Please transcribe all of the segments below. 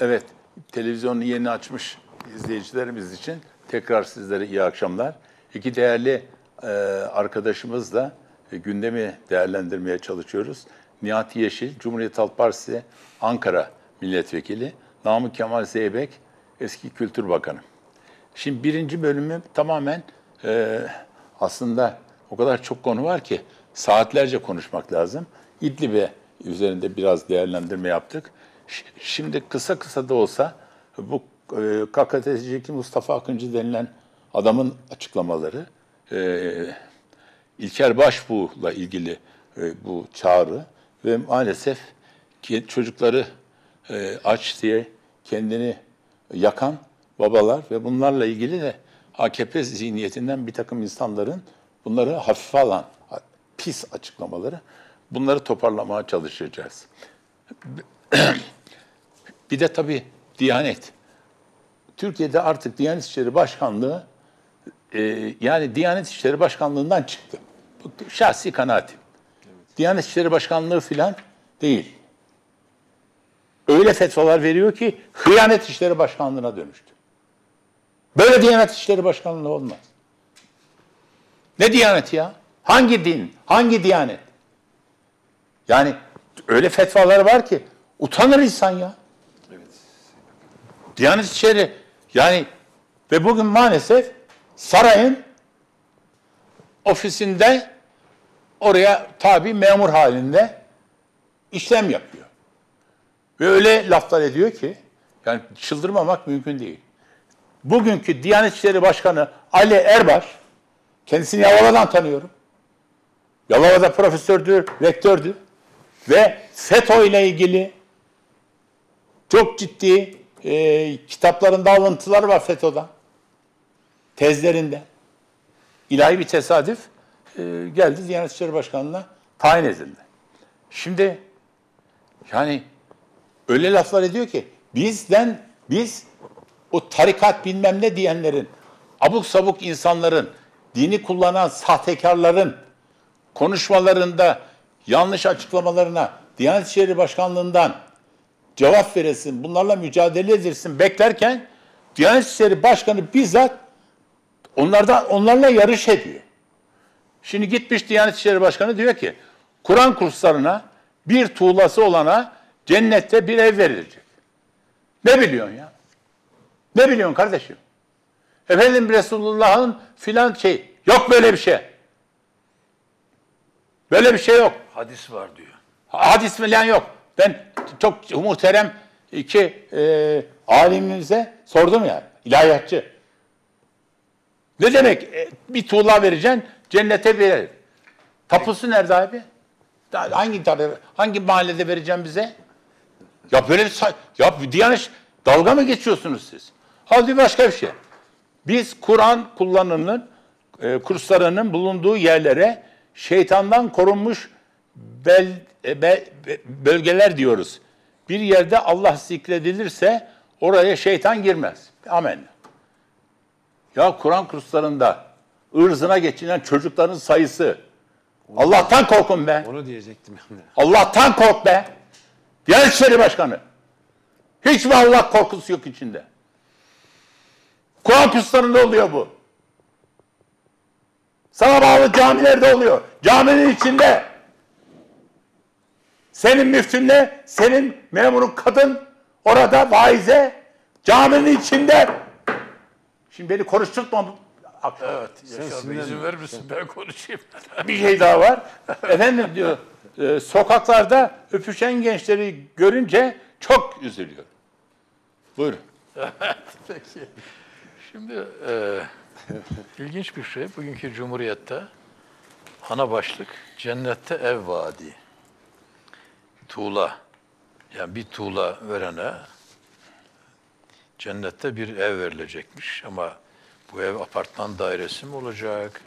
Evet, televizyonu yeni açmış izleyicilerimiz için tekrar sizlere iyi akşamlar. İki değerli arkadaşımızla gündemi değerlendirmeye çalışıyoruz. Nihat Yeşil, Cumhuriyet Halk Partisi Ankara Milletvekili. Namık Kemal Zeybek, eski Kültür Bakanı. Şimdi birinci bölümü tamamen aslında o kadar çok konu var ki saatlerce konuşmak lazım. İdlib'e üzerinde biraz değerlendirme yaptık. Şimdi kısa da olsa bu KKTC'deki Mustafa Akıncı denilen adamın açıklamaları, İlker Başbuğ'la ilgili bu çağrı ve maalesef ki çocukları aç diye kendini yakan babalar ve bunlarla ilgili de AKP zihniyetinden bir takım insanların bunları hafife alan pis açıklamaları, bunları toparlamaya çalışacağız. Bir de tabii Diyanet. Türkiye'de artık Diyanet İşleri Başkanlığı, yani Diyanet İşleri Başkanlığı'ndan çıktı. Bu şahsi kanaatim. Evet. Diyanet İşleri Başkanlığı falan değil. Öyle fetvalar veriyor ki Hıyanet İşleri Başkanlığı'na dönüştü. Böyle Diyanet İşleri Başkanlığı olmaz. Ne Diyanet ya? Hangi din? Hangi Diyanet? Yani öyle fetvalar var ki utanır insan ya. Evet. Diyanet İşleri yani ve bugün maalesef sarayın ofisinde oraya tabi memur halinde işlem yapıyor. Ve öyle laflar ediyor ki yani çıldırmamak mümkün değil. Bugünkü Diyanet İşleri Başkanı Ali Erbaş, kendisini Yalova'dan tanıyorum. Yalova'da profesördü, rektördü. Ve FETÖ ile ilgili çok ciddi kitaplarında alıntılar var FETÖ'den. Tezlerinde. İlahi bir tesadüf geldi Diyanet İşleri Başkanı'na tayin edildi. Şimdi yani öyle laflar ediyor ki biz o tarikat bilmem ne diyenlerin, abuk sabuk insanların, dini kullanan sahtekarların konuşmalarında, yanlış açıklamalarına Diyanet İşleri Başkanlığı'ndan cevap verilsin, bunlarla mücadele edilsin beklerken Diyanet İşleri Başkanı bizzat onlarla yarış ediyor. Şimdi gitmiş Diyanet İşleri Başkanı diyor ki Kur'an kurslarına bir tuğlası olana cennette bir ev verilecek. Ne biliyorsun ya? Ne biliyorsun kardeşim? Efendim Resulullah'ın filan şey. Yok böyle bir şey. Böyle bir şey yok. Hadis var diyor. Hadis filan yok. Ben çok muhterem iki alimimize sordum ya. İlahiyatçı. Ne demek? Bir tuğla vereceksin cennete bir ev. Tapusu nerede abi? Hangi mahallede vereceğim bize? Ya böyle bir Diyanet dalga mı geçiyorsunuz siz? Hadi başka bir şey. Biz Kur'an kullanımının kurslarının bulunduğu yerlere şeytandan korunmuş bölgeler diyoruz. Bir yerde Allah zikredilirse oraya şeytan girmez. Amen. Ya Kur'an kurslarında ırzına geçinen çocukların sayısı. Allah'tan korkun be. Onu diyecektim ben de. Allah'tan kork be. Diyanet İşleri Başkanı. Hiç mi Allah korkusu yok içinde? Kur'an kurslarında oluyor bu. Sana bağlı camilerde oluyor. Caminin içinde. Senin müftünle, senin memurun kadın orada vaize caminin içinde. Şimdi beni konuşturtma. Evet. Sen izin verir misin? Ben konuşayım. Bir şey daha var. Efendim diyor, sokaklarda öpüşen gençleri görünce çok üzülüyor. Buyurun. Evet, peki. Şimdi ilginç bir şey. Bugünkü Cumhuriyet'te ana başlık cennette ev vaadi. Tuğla. Yani bir tuğla verene cennette bir ev verilecekmiş ama bu ev apartman dairesi mi olacak?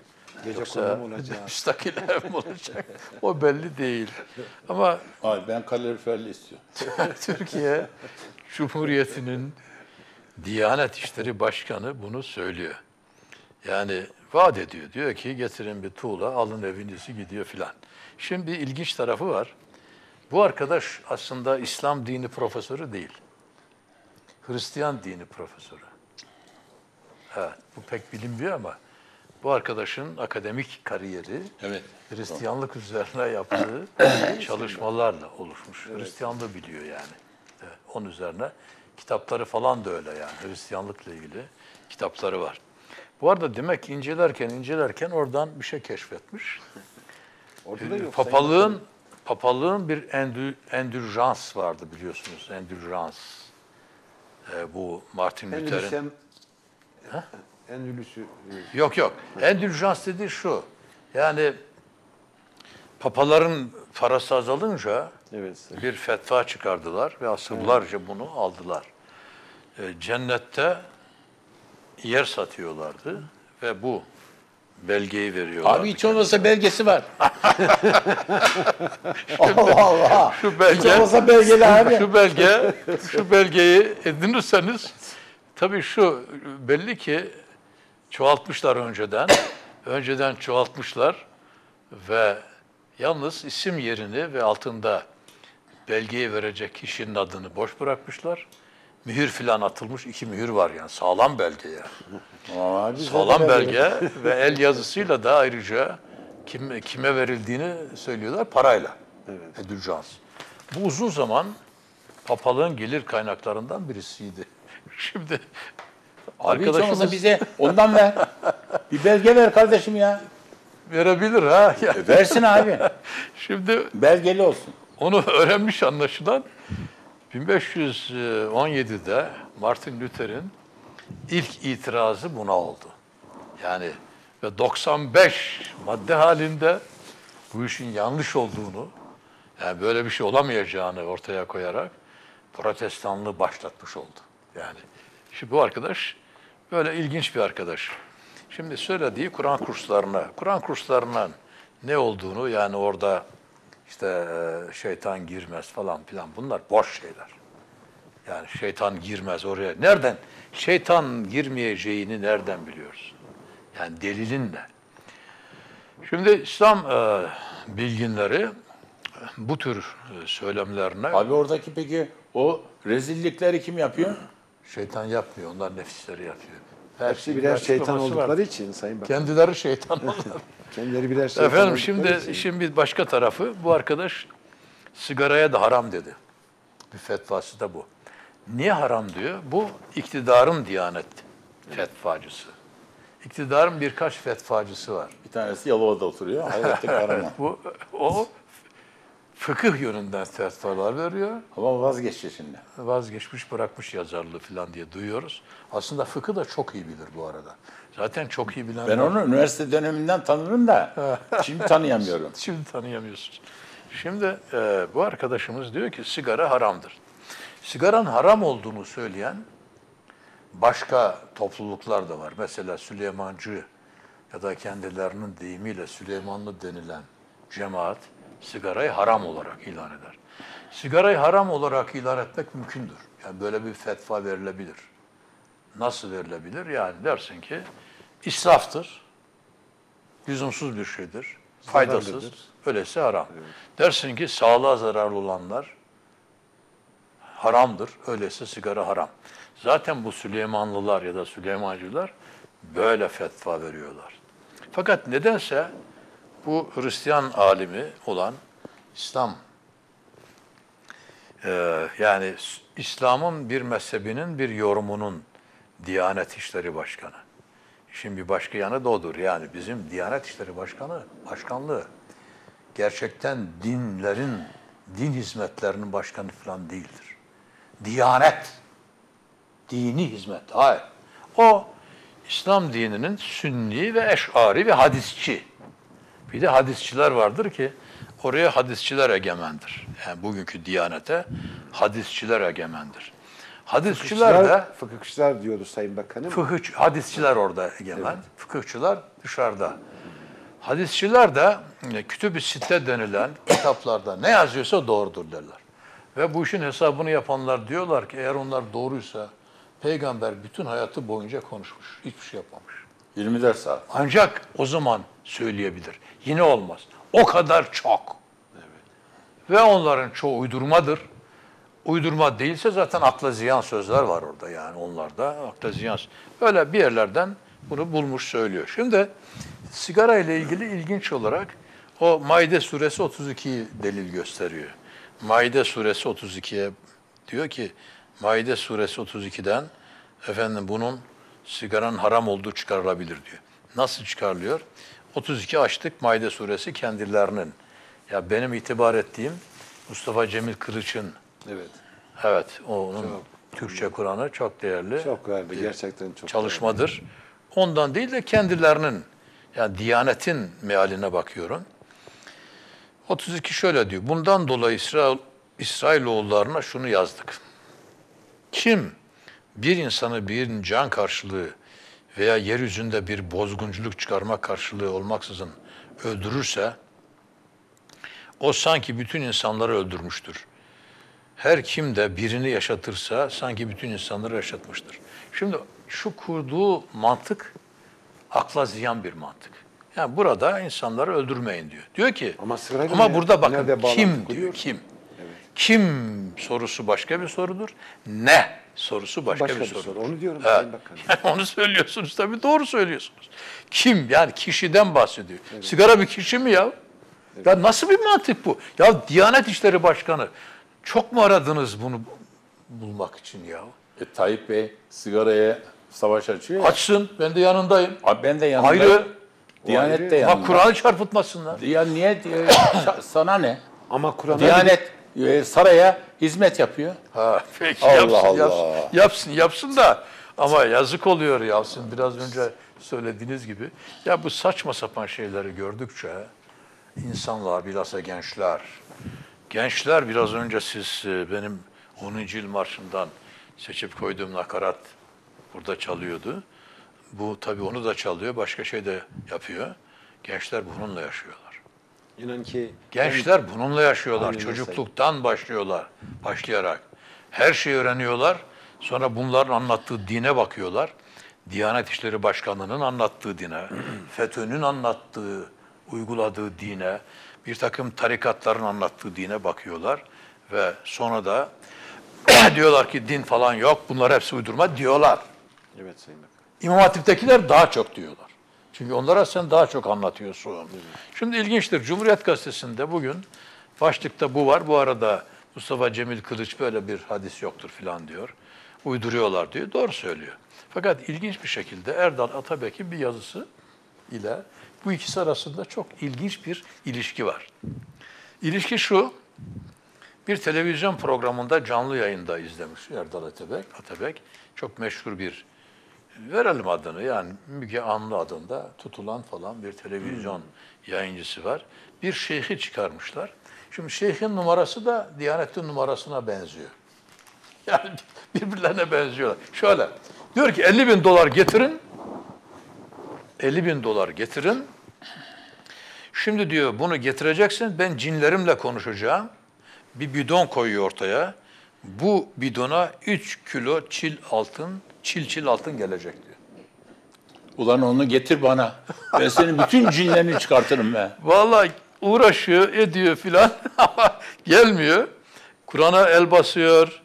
Gecekondu mu olacak? Müstakil ev mi olacak? O belli değil. Ama hayır, ben kaloriferli istiyorum. Türkiye Cumhuriyeti'nin Diyanet İşleri Başkanı bunu söylüyor. Yani vaat ediyor. Diyor ki getirin bir tuğla, alın evinizi gidiyor filan. Şimdi ilginç tarafı var. Bu arkadaş aslında İslam dini profesörü değil. Hristiyan dini profesörü. Evet, bu pek bilinmiyor ama bu arkadaşın akademik kariyeri evet, Hristiyanlık üzerine yaptığı çalışmalarla oluşmuş. Evet. Hristiyanlığı biliyor yani. Evet, onun üzerine kitapları falan da öyle yani. Hristiyanlıkla ilgili kitapları var. Bu arada demek ki incelerken oradan bir şey keşfetmiş. Papalığın bir endürjans vardı biliyorsunuz. Endürjans. Bu Martin Luther'in... Endülüs'ü... Yok. Endürjans dediği şu. Yani papaların parası azalınca bir fetva çıkardılar ve asırlarca bunu aldılar. Cennette yer satıyorlardı ve bu belgeyi veriyorlardı. Abi hiç olmasa kendine. Belgesi var. Allah Allah. Şu belgeyi edinirseniz tabii şu belli ki çoğaltmışlar önceden. Önceden çoğaltmışlar ve yalnız isim yerini ve altında belgeyi verecek kişinin adını boş bırakmışlar. Mühür filan atılmış, 2 mühür var yani. Sağlam belge yani. Aa, sağlam belge ve el yazısıyla da ayrıca kime verildiğini söylüyorlar parayla. Evet. Endürjans. Bu uzun zaman papalığın gelir kaynaklarından birisiydi. Şimdi arkadaşımız bize ondan ver. Bir belge ver kardeşim ya. Verebilir ha. Yani. Versin abi. Şimdi belgeli olsun. Onu öğrenmiş anlaşılan. 1517'de Martin Luther'in ilk itirazı buna oldu. Yani ve 95 madde halinde bu işin yanlış olduğunu, yani böyle bir şey olamayacağını ortaya koyarak protestanlığı başlatmış oldu. Yani şimdi bu arkadaş böyle ilginç bir arkadaş. Şimdi söylediği Kur'an kurslarına ne olduğunu yani orada İşte şeytan girmez falan filan bunlar boş şeyler. Yani şeytan girmez oraya. Nereden? Şeytan girmeyeceğini nereden biliyoruz? Yani delilinle. Şimdi İslam bilginleri bu tür söylemlerine... Abi oradaki peki o rezillikleri kim yapıyor? Şeytan yapmıyor. Onlar nefisleri yapıyor. Hepsi birer şeytan oldukları için Sayın Bakan. Kendileri şeytan oldukları. Kendileri birer şeytan efendim şimdi başka tarafı bu arkadaş sigaraya da haram dedi. Bir fetvası da bu. Niye haram diyor? Bu iktidarın Diyanet fetvacısı. İktidarın birkaç fetvacısı var. Bir tanesi Yalova'da oturuyor. Evet, o fıkıh yönünden fetvalar veriyor. Ama vazgeçti şimdi. Vazgeçmiş, bırakmış yazarlığı falan diye duyuyoruz. Aslında fıkıh da çok iyi bilir bu arada. Zaten çok iyi bilen... Ben onu üniversite döneminden tanırım da şimdi tanıyamıyorum. Şimdi tanıyamıyorsunuz. Şimdi bu arkadaşımız diyor ki sigara haramdır. Sigaranın haram olduğunu söyleyen başka topluluklar da var. Mesela Süleymancı ya da kendilerinin deyimiyle Süleymanlı denilen cemaat sigarayı haram olarak ilan eder. Sigarayı haram olarak ilan etmek mümkündür. Yani böyle bir fetva verilebilir. Nasıl verilebilir? Yani dersin ki israftır, lüzumsuz bir şeydir, faydasız, öyleyse haram. Evet. Dersin ki sağlığa zararlı olanlar haramdır, öyleyse sigara haram. Zaten bu Süleymanlılar ya da Süleymancılar böyle fetva veriyorlar. Fakat nedense bu Hristiyan alimi olan İslam, yani İslam'ın bir mezhebinin bir yorumunun Diyanet İşleri Başkanı. Şimdi bir başka yanı da odur. Yani bizim Diyanet İşleri Başkanlığı gerçekten din hizmetlerinin başkanı falan değildir. Diyanet, dini hizmet. Hayır. O İslam dininin sünni ve eş'ari ve hadisçi. Bir de hadisçiler vardır ki oraya hadisçiler egemendir. Yani bugünkü Diyanet'e hadisçiler egemendir. Hadisçiler de... Fıkıhçılar diyordu Sayın Bakanım. Hadisçiler orada egemen, evet. Fıkıhçılar dışarıda. Hadisçiler de kütüb-i sitte denilen kitaplarda ne yazıyorsa doğrudur derler. Ve bu işin hesabını yapanlar diyorlar ki eğer onlar doğruysa peygamber bütün hayatı boyunca konuşmuş, hiçbir şey yapmamış. 24 saat. Ancak o zaman söyleyebilir. Yine olmaz. O kadar çok. Evet. Ve onların çoğu uydurmadır. uydurma değilse zaten akla ziyan sözler var orada yani onlarda. Akla ziyan. Öyle bir yerlerden bunu bulmuş söylüyor. Şimdi sigara ile ilgili ilginç olarak o Maide suresi 32'yi delil gösteriyor. Maide suresi 32'ye diyor ki Maide suresi 32'den efendim bunun sigaranın haram olduğu çıkarılabilir diyor. Nasıl çıkarılıyor? 32 açtık Maide suresi kendilerinin. Ya benim itibar ettiğim Mustafa Cemil Kılıç'ın. Evet. Evet, onun çok, Türkçe Kur'an'ı çok değerli. Çok değerli, gerçekten çok. Çalışmadır. Değerli. Ondan değil de kendilerinin, yani Diyanet'in mealine bakıyorum. 32 şöyle diyor. Bundan dolayı İsrailoğullarına şunu yazdık. Kim bir insanı bir can karşılığı veya yeryüzünde bir bozgunculuk çıkarma karşılığı olmaksızın öldürürse o sanki bütün insanları öldürmüştür. Her kim de birini yaşatırsa sanki bütün insanları yaşatmıştır. Şimdi şu kurduğu mantık akla ziyan bir mantık. Yani burada insanları öldürmeyin diyor. Diyor ki ama burada bakın kim diyor kim. Evet. Kim sorusu başka bir sorudur. Ne sorusu başka bir sorudur. Onu diyorum. Evet. Yani onu söylüyorsunuz tabii doğru söylüyorsunuz. Kim yani kişiden bahsediyor. Evet. Sigara bir kişi mi ya? Evet. Ya nasıl bir mantık bu? Ya Diyanet İşleri Başkanı çok mu aradınız bunu bulmak için ya? Tayyip Bey sigaraya savaş açıyor ya. Açsın. Ben de yanındayım. Abi ben de yanındayım. Ayrı. Diyanet de yanında. Ama Kur'an'ı çarpıtmasınlar. Ya niye? Sana ne? Ama Kur'an'a Diyanet saraya hizmet yapıyor. Ha, peki Allah yapsın, Allah. Yapsın da ama yazık oluyor yapsın. Biraz önce söylediğiniz gibi. Ya bu saçma sapan şeyleri gördükçe insanlar bilhassa gençler. Gençler biraz önce siz benim 10. yıl marşından seçip koyduğum nakarat burada çalıyordu. Bu tabii onu da çalıyor, başka şey de yapıyor. Gençler bununla yaşıyorlar. İnan ki gençler bununla yaşıyorlar. Çocukluktan başlayarak her şeyi öğreniyorlar. Sonra bunların anlattığı dine bakıyorlar. Diyanet İşleri Başkanı'nın anlattığı dine, FETÖ'nün anlattığı, uyguladığı dine, bir takım tarikatların anlattığı dine bakıyorlar ve sonra da diyorlar ki din falan yok, bunlar hepsi uydurma diyorlar. Evet Sayın Bakan. İmam Hatip'tekiler daha çok diyorlar. Çünkü onlara sen daha çok anlatıyorsun. Evet. Şimdi ilginçtir, Cumhuriyet Gazetesi'nde bugün başlıkta bu var. Bu arada Mustafa Cemil Kılıç böyle bir hadis yoktur falan diyor. Uyduruyorlar diyor, doğru söylüyor. Fakat ilginç bir şekilde Erdal Atabek'in bir yazısı ile bu ikisi arasında çok ilginç bir ilişki var. İlişki şu, bir televizyon programında canlı yayında izlemiş Erdal Atabek çok meşhur bir, verelim adını yani Müge Anlı adında tutulan falan bir televizyon yayıncısı var. Bir şeyhi çıkarmışlar. Şimdi şeyhin numarası da Diyanet'in numarasına benziyor. Yani birbirlerine benziyorlar. Şöyle, diyor ki $50.000 getirin, $50.000 getirin. Şimdi diyor bunu getireceksin, ben cinlerimle konuşacağım. Bir bidon koyuyor ortaya. Bu bidona 3 kilo çil altın gelecek diyor. Ulan onu getir bana. Ben senin bütün cinlerini çıkartırım be. Vallahi uğraşıyor, ediyor filan ama gelmiyor. Kur'an'a el basıyor,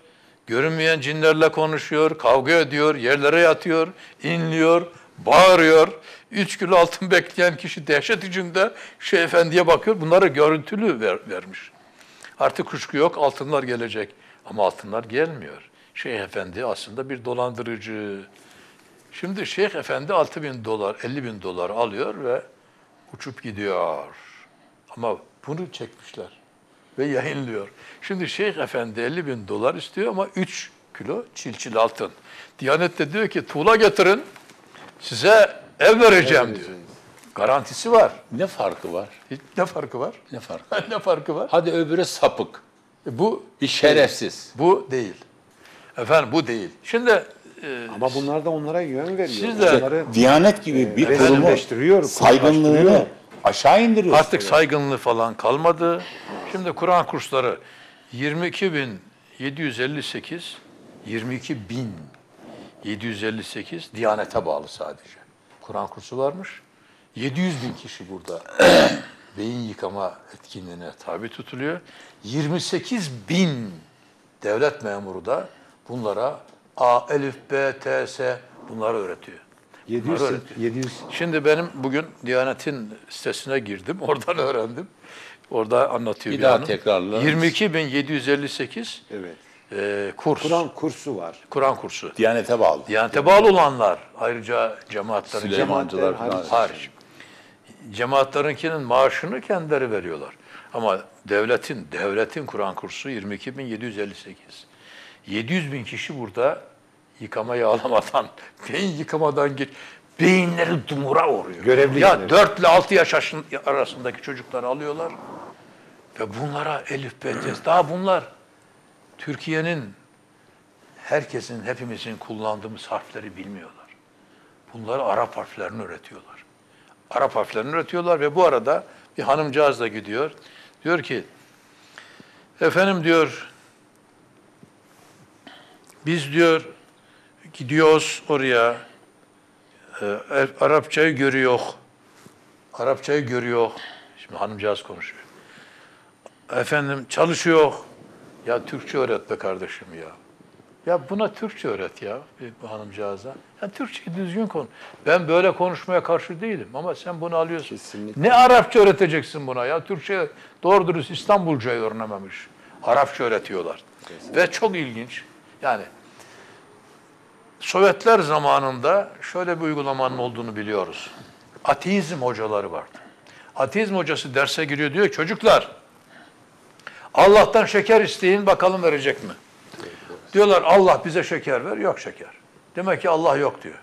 görünmeyen cinlerle konuşuyor, kavga ediyor, yerlere yatıyor, inliyor, bağırıyor. 3 kilo altın bekleyen kişi dehşet içinde şey efendiye bakıyor. Bunları görüntülü vermiş. Artık kuşku yok, altınlar gelecek. Ama altınlar gelmiyor. Şeyh Efendi aslında bir dolandırıcı. Şimdi Şeyh Efendi $6.000, $50.000 alıyor ve uçup gidiyor. Ama bunu çekmişler ve yayınlıyor. Şimdi Şeyh Efendi $50.000 istiyor ama 3 kilo çil altın. Diyanet de diyor ki tuğla getirin, size ev vereceğim diyor. Garantisi var. Ne farkı var? Ne farkı var? Hadi öbürü sapık. Bu bir şerefsiz. Bu değil. Efendim bu değil. Şimdi ama bunlar da onlara yön veriyor. Siz de Diyanet gibi bir kurumu saygınlığını aşağı indiriyor. Artık saygınlığı falan kalmadı. Şimdi Kur'an kursları 22.758 Diyanet'e bağlı sadece. Kur'an kursu varmış. 700.000 kişi burada beyin yıkama etkinliğine tabi tutuluyor. 28.000 devlet memuru da bunlara A, Elif, B, T, S bunları öğretiyor. 700. Şimdi benim bugün Diyanet'in sitesine girdim. Oradan öğrendim. Orada anlatıyor bir daha tekrarlarız. 22.758 evet. Kurs. Kur'an kursu var. Kur'an kursu. Diyanete bağlı. Diyanete bağlı olanlar. Ayrıca cemaatlerin. Cemaatler hariç. Cemaatlerinkinin maaşını kendileri veriyorlar. Ama devletin Kur'an kursu 22.758. 700.000 kişi burada yıkama yağlamadan, beyin yıkamadan geç. Beyinleri dumura uğruyor. Görevli ya yani. 4 ile 6 yaş arasındaki çocukları alıyorlar ve bunlara elif betes. Daha bunlar Türkiye'nin herkesin, hepimizin kullandığımız harfleri bilmiyorlar. Bunları Arap harflerini öğretiyorlar. Arap harflerini öğretiyorlar ve bu arada bir hanımcağız da gidiyor. Diyor ki, efendim diyor, biz diyor gidiyoruz oraya, Arapçayı görüyor. Arapçayı görüyor. Şimdi hanımcağız konuşuyor. Efendim çalışıyor. Ya Türkçe öğret be kardeşim ya. Ya buna Türkçe öğret ya bu hanımcağıza. Ya Türkçe düzgün konu. Ben böyle konuşmaya karşı değilim ama sen bunu alıyorsun. Kesinlikle. Ne Arapça öğreteceksin buna ya? Türkçe doğru dürüst İstanbulcayı öğrenememiş. Arapça öğretiyorlar. Kesinlikle. Ve çok ilginç. Yani Sovyetler zamanında şöyle bir uygulamanın olduğunu biliyoruz. Ateizm hocaları vardı. Ateizm hocası derse giriyor diyor çocuklar Allah'tan şeker isteyin bakalım verecek mi? Diyorlar Allah bize şeker ver. Yok şeker. Demek ki Allah yok diyor.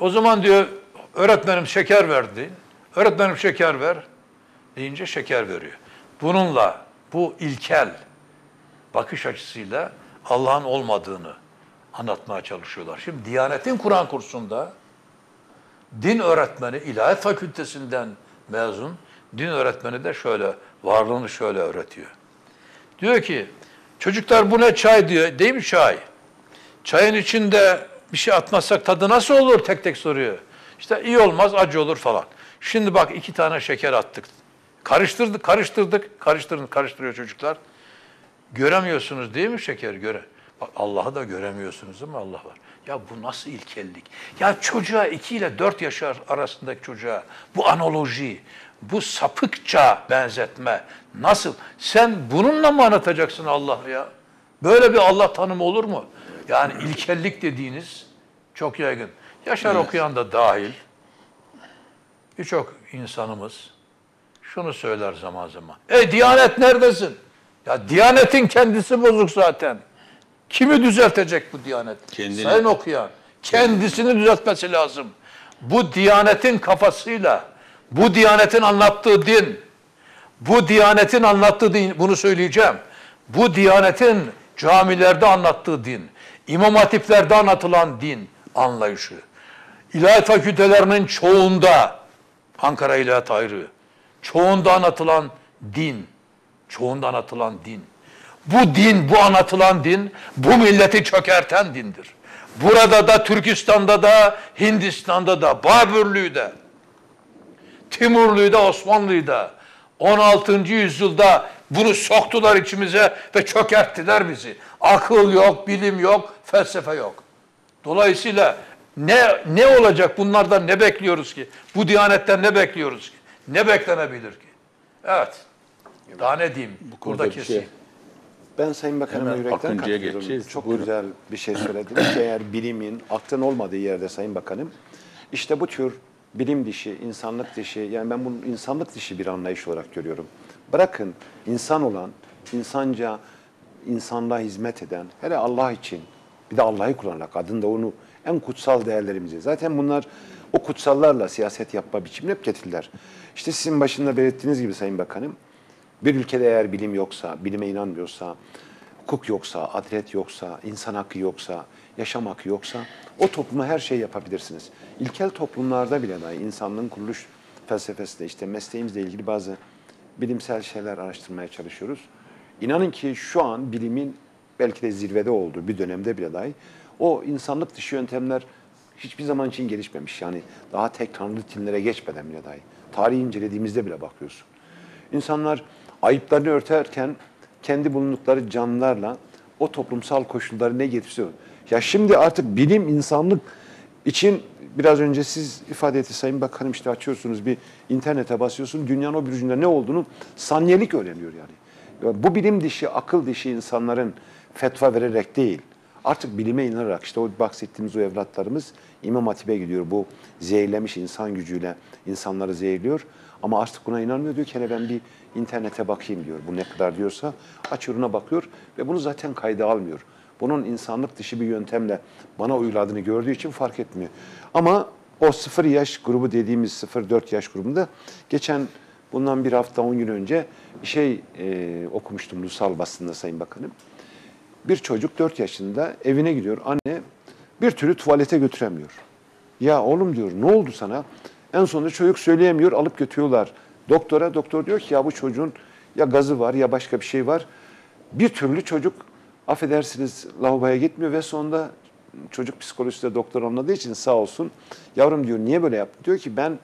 O zaman diyor öğretmenim şeker verdi. Öğretmenim şeker ver deyince şeker veriyor. Bununla bu ilkel bakış açısıyla Allah'ın olmadığını anlatmaya çalışıyorlar. Şimdi Diyanet'in Kur'an kursunda din öğretmeni, İlahiyat Fakültesinden mezun, din öğretmeni de şöyle, varlığını şöyle öğretiyor. Diyor ki, çocuklar bu ne çay diyor, değil mi çay? Çayın içinde bir şey atmazsak tadı nasıl olur tek tek soruyor. İşte iyi olmaz, acı olur falan. Şimdi bak 2 tane şeker attık. Karıştırıyor çocuklar. Göremiyorsunuz değil mi şeker göre? Bak Allah'ı da göremiyorsunuz ama Allah var. Ya bu nasıl ilkellik? Ya çocuğa 2 ile 4 yaş arasındaki çocuğa bu analoji, bu sapıkça benzetme nasıl? Sen bununla mı anlatacaksın Allah'ı ya? Böyle bir Allah tanımı olur mu? Yani ilkellik dediğiniz çok yaygın. Yaşar Okuyan da dahil birçok insanımız şunu söyler zaman zaman. Diyanet neredesin? Ya Diyanet'in kendisi bozuk zaten. Kimi düzeltecek bu Diyanet? Kendini. Sayın Okuyan. Kendisini düzeltmesi lazım. Bu Diyanet'in kafasıyla, bu Diyanet'in anlattığı din, bunu söyleyeceğim. Bu Diyanet'in camilerde anlattığı din, imam hatiplerde anlatılan din anlayışı, ilahiyat fakültelerinin çoğunda, Ankara İlahiyat ayrı, çoğunda anlatılan din. Bu din, bu anlatılan din, bu milleti çökerten dindir. Burada da, Türkistan'da da, Hindistan'da da, Babürlü'de, Timurlu'da, Osmanlı'da, 16. yüzyılda bunu soktular içimize ve çökerttiler bizi. Akıl yok, bilim yok, felsefe yok. Dolayısıyla ne olacak bunlardan ne bekliyoruz ki? Bu Diyanetten ne bekliyoruz ki? Ne beklenebilir ki? Evet. Daha ne diyeyim? Burada keseyim. Ben Sayın Bakanım'a yürekten katılıyorum. Çok buyurun. Güzel bir şey söylediniz. Eğer bilimin, aklın olmadığı yerde Sayın Bakanım, işte bu tür bilim dışı, insanlık dışı, yani ben bunu insanlık dışı bir anlayış olarak görüyorum. Bırakın insan olan, insanca, insanlığa hizmet eden, hele Allah için, bir de Allah'ı kullanarak adında onu en kutsal değerlerimize. Zaten bunlar o kutsallarla siyaset yapma biçimine hep getirdiler. İşte sizin başında belirttiğiniz gibi Sayın Bakanım, bir ülkede eğer bilim yoksa, bilime inanmıyorsa, hukuk yoksa, adalet yoksa, insan hakkı yoksa, yaşam hakkı yoksa o topluma her şeyi yapabilirsiniz. İlkel toplumlarda bile dahi insanlığın kuruluş felsefesinde işte mesleğimizle ilgili bazı bilimsel şeyler araştırmaya çalışıyoruz. İnanın ki şu an bilimin belki de zirvede olduğu bir dönemde bile dahi o insanlık dışı yöntemler hiçbir zaman için gelişmemiş. Yani daha tek tanrı dinlere geçmeden bile dahi. Tarihi incelediğimizde bile bakıyorsun. İnsanlar ayıplarını örterken kendi bulundukları canlılarla o toplumsal koşulları ne getirse olur. Ya şimdi artık bilim, insanlık için biraz önce siz ifade etti Sayın Bakanım, işte açıyorsunuz bir internete basıyorsunuz, dünyanın o bürcünde ne olduğunu saniyelik öğreniyor yani. Bu bilim dışı, akıl dışı insanların fetva vererek değil, artık bilime inanarak, işte o bahsettiğimiz o evlatlarımız İmam Hatip'e gidiyor, bu zehirlemiş insan gücüyle insanları zehirliyor. Ama artık buna inanmıyor, diyor ki hele ben bir internete bakayım diyor, bu ne kadar diyorsa açıyor, ona bakıyor ve bunu zaten kayda almıyor. Bunun insanlık dışı bir yöntemle bana uyguladığını gördüğü için fark etmiyor. Ama o 0 yaş grubu dediğimiz 0-4 yaş grubunda geçen bundan bir hafta 10 gün önce bir şey okumuştum ulusal basında Sayın Bakanım. Bir çocuk 4 yaşında evine gidiyor, anne bir türlü tuvalete götüremiyor. Ya oğlum diyor, ne oldu sana? En sonunda çocuk söyleyemiyor, alıp götürüyorlar doktora. Doktor diyor ki ya bu çocuğun ya gazı var ya başka bir şey var. Bir türlü çocuk affedersiniz lavaboya gitmiyor ve sonunda çocuk psikolojisi de doktor anladığı için sağ olsun. Yavrum diyor niye böyle yaptın? Diyor ki ben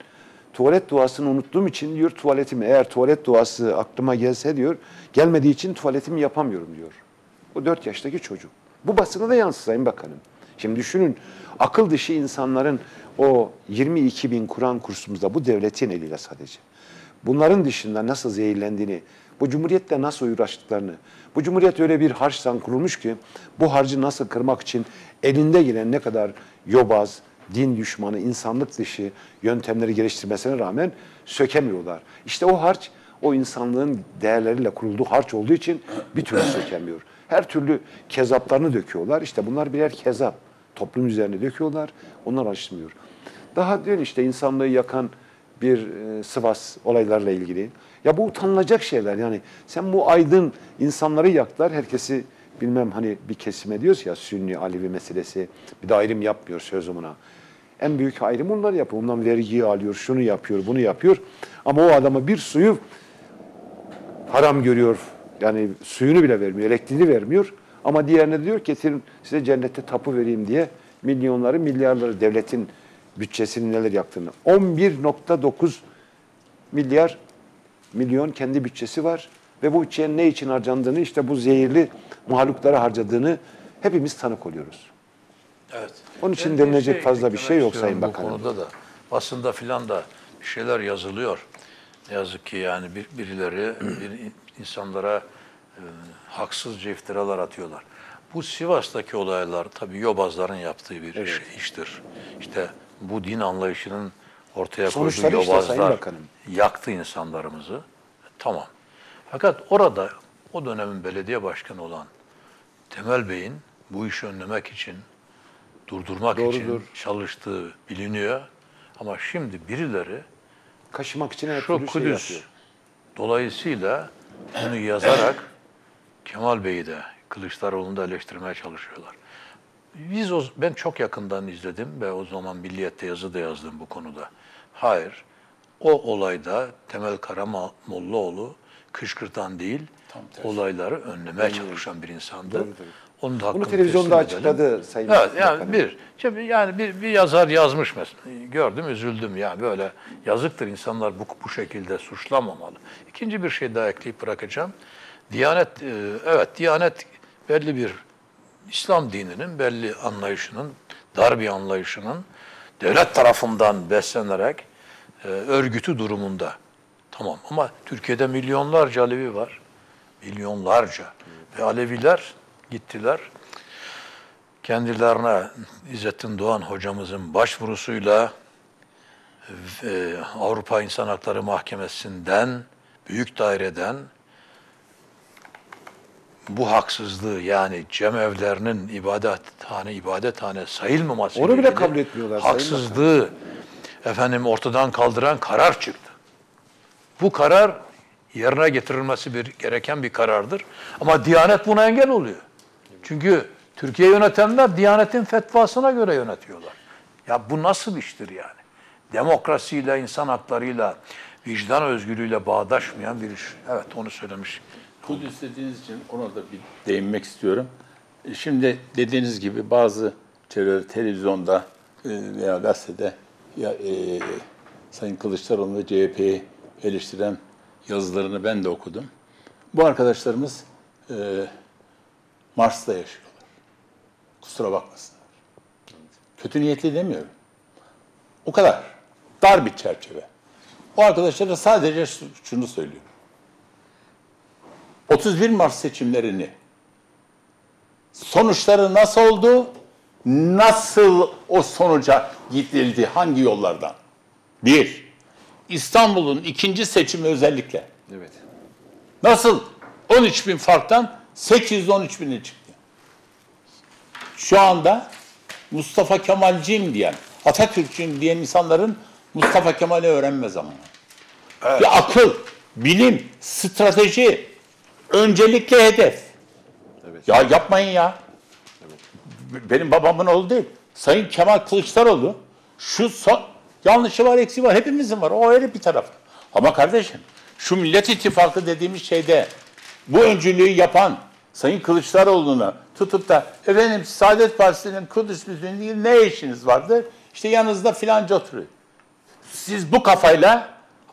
tuvalet duasını unuttuğum için diyor tuvaletimi, eğer tuvalet duası aklıma gelse diyor, gelmediği için tuvaletimi yapamıyorum diyor. O 4 yaştaki çocuk. Bu basına da yansıdı Sayın Bakanım. Şimdi düşünün, akıl dışı insanların o 22 bin Kur'an kursumuzda bu devletin eliyle sadece. Bunların dışında nasıl zehirlendiğini, bu cumhuriyetle nasıl uğraştıklarını, bu cumhuriyet öyle bir harçtan kurulmuş ki bu harcı nasıl kırmak için elinde gelen ne kadar yobaz, din düşmanı, insanlık dışı yöntemleri geliştirmesine rağmen sökemiyorlar. İşte o harç, o insanlığın değerleriyle kurulduğu harç olduğu için bir türlü sökemiyor. Her türlü kezaplarını döküyorlar. İşte bunlar birer kezap. Toplum üzerine döküyorlar. Onlar açmıyor. Daha dün işte insanlığı yakan bir Sivas olaylarla ilgili. Ya bu utanılacak şeyler yani. Sen bu aydın insanları yaktılar. Herkesi bilmem hani bir kesime diyoruz ya Sünni, Alevi meselesi. Bir de ayrım yapmıyor sözümüne. En büyük ayrım onlar yapıyor. Ondan vergiyi alıyor, şunu yapıyor, bunu yapıyor. Ama o adama bir suyu haram görüyor. Yani suyunu bile vermiyor, elektriğini vermiyor. Ama diğerine diyor ki size cennette tapu vereyim diye milyonları, milyarları devletin bütçesinin neler yaptığını. 11.9 milyon kendi bütçesi var ve bu bütçenin ne için harcandığını, işte bu zehirli mahluklara harcadığını hepimiz tanık oluyoruz. Evet. Onun için denilecek fazla bir şey yok Sayın Bakanım. Bu konuda da basında filan da bir şeyler yazılıyor. Ne yazık ki yani birileri insanlara haksızca iftiralar atıyorlar. Bu Sivas'taki olaylar tabii yobazların yaptığı bir iştir. İşte bu din anlayışının ortaya koyduğu yobazlar yaktı insanlarımızı. Tamam. Fakat orada o dönemin belediye başkanı olan Temel Bey'in bu işi önlemek için, durdurmak için çalıştığı biliniyor. Ama şimdi birileri kaşımak için şu Kudüs şey dolayısıyla bunu yazarak Kemal Bey'i de Kılıçdaroğlu'nu da eleştirmeye çalışıyorlar. Ben çok yakından izledim ve o zaman Milliyet'te yazı da yazdım bu konuda. Hayır, o olayda Temel Karamoğluoğlu kışkırtan değil, olayları önlemeye çalışan bir insandı. Doğru. Onun da bunu televizyonda açıkladı Sayın Bakanım. Bir yazar yazmış mesela. Gördüm, üzüldüm. Yani böyle yazıktır, insanlar bu şekilde suçlanmamalı. İkinci bir şey daha ekleyip bırakacağım. Diyanet belli bir İslam dininin belli anlayışının, dar bir anlayışının devlet tarafından beslenerek örgütü durumunda. Tamam, ama Türkiye'de milyonlarca Alevi var. Milyonlarca. Ve Aleviler gittiler. Kendilerine İzzettin Doğan hocamızın başvurusuyla Avrupa İnsan Hakları Mahkemesi'nden, büyük daireden bu haksızlığı, yani cemevlerinin ibadethane sayılmaması, onu bile kabul etmiyorlar, haksızlığı ortadan kaldıran karar çıktı. Bu karar yerine getirilmesi gereken bir karardır. Ama Diyanet buna engel oluyor. Çünkü Türkiye yönetenler Diyanet'in fetvasına göre yönetiyorlar. Ya bu nasıl iştir yani? Demokrasiyle, insan haklarıyla, vicdan özgürlüğüyle bağdaşmayan bir iş. Evet, onu söylemiş. Kudüs dediğiniz için ona da bir değinmek istiyorum. Şimdi dediğiniz gibi bazı televizyonda veya gazetede Sayın Kılıçdaroğlu ve CHP'yi eleştiren yazılarını ben de okudum. Bu arkadaşlarımız Mars'ta yaşıyorlar. Kusura bakmasınlar. Kötü niyetli demiyorum. O kadar. Dar bir çerçeve. O arkadaşlara sadece şunu söylüyorum. 31 Mart seçimlerini sonuçları nasıl oldu? Nasıl o sonuca gidildi? Hangi yollardan? Bir, İstanbul'un ikinci seçimi özellikle. Evet. Nasıl 13 bin farktan 813 bine çıktı? Şu anda Mustafa Kemal'ciyim diyen, Atatürk'cüyüm diyen insanların Mustafa Kemal'i öğrenme zamanı. Evet. Bir akıl, bilim, strateji, öncelikle hedef. Evet. Ya yapmayın ya. Evet. Benim babamın oğlu değil. Sayın Kemal Kılıçdaroğlu şu son, yanlışı var, eksiği var. Hepimizin var. O ayrı bir taraf. Ama kardeşim şu Millet İttifakı dediğimiz şeyde bu öncülüğü yapan Sayın Kılıçdaroğlu'na tutup da efendim Saadet Partisi'nin Kudüs Müslümanlığı ne işiniz vardır? İşte yanınızda filanca oturuyor. Siz bu kafayla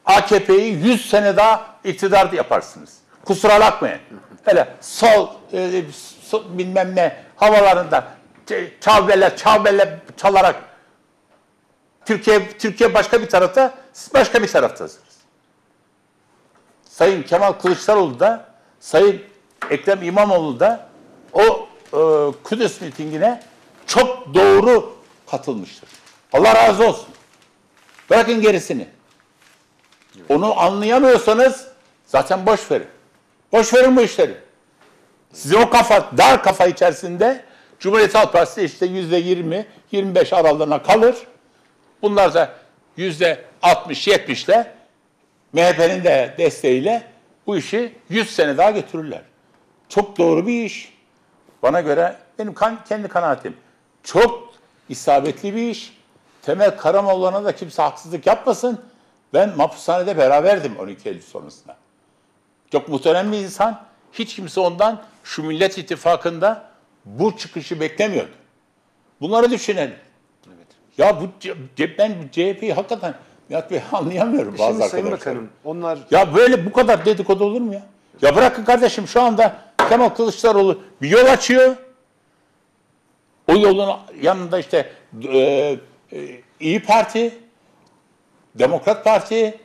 AKP'yi 100 sene daha iktidar yaparsınız. Kusura bakmayın. Hele sol bilmem ne havalarında çavbele çalarak Türkiye başka bir tarafta, siz başka bir taraftasınız. Sayın Kemal Kılıçdaroğlu da, Sayın Ekrem İmamoğlu da o Kudüs mitingine çok doğru katılmıştır. Allah razı olsun. Bırakın gerisini. Onu anlayamıyorsanız zaten boş verin. Boş verin bu işleri. Size o kafa, dar kafa içerisinde Cumhuriyet Halk Partisi işte %20-25 aralığına kalır. Bunlar da %60-70'le MHP'nin de desteğiyle bu işi 100 sene daha götürürler. Çok doğru bir iş. Bana göre benim kendi kanaatim. Çok isabetli bir iş. Temel Karamoğlu'na da kimse haksızlık yapmasın. Ben mahpushanede beraberdim 12 Eylül sonrasında. Çok muhterem bir insan. Hiç kimse ondan şu Millet İttifakı'nda bu çıkışı beklemiyordu. Bunları düşünelim. Evet. Ya ben CHP'yi hakikaten Nihat Bey anlayamıyorum bazı arkadaşlar. Sayın Bakanım, onlar... Ya böyle bu kadar dedikodu olur mu ya? Ya bırakın kardeşim, şu anda Kemal Kılıçdaroğlu bir yol açıyor. O yolun yanında işte İyi Parti, Demokrat Parti,